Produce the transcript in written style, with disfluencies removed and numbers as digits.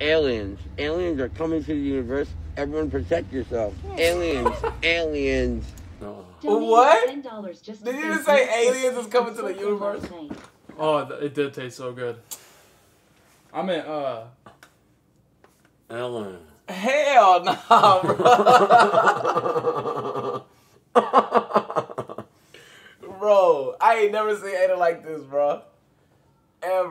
Aliens. Aliens are coming to the universe. Everyone protect yourself. Aliens. Aliens. What? Did you just say aliens is coming to the universe? Oh, it did taste so good. I mean, Ellen. Hell nah, bro. Bro, I ain't never seen anything like this, bro. Ever.